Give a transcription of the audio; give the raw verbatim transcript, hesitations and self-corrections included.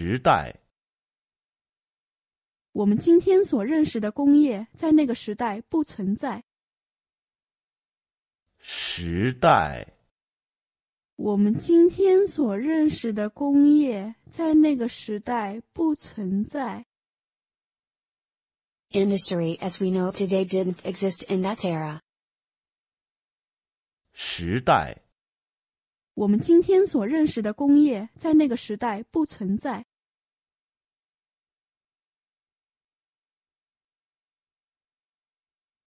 时代。我们今天所认识的工业，在那个时代不存在。时代。我们今天所认识的工业，在那个时代不存在。Industry as we know today didn't exist in that era. 时代。我们今天所认识的工业，在那个时代不存在。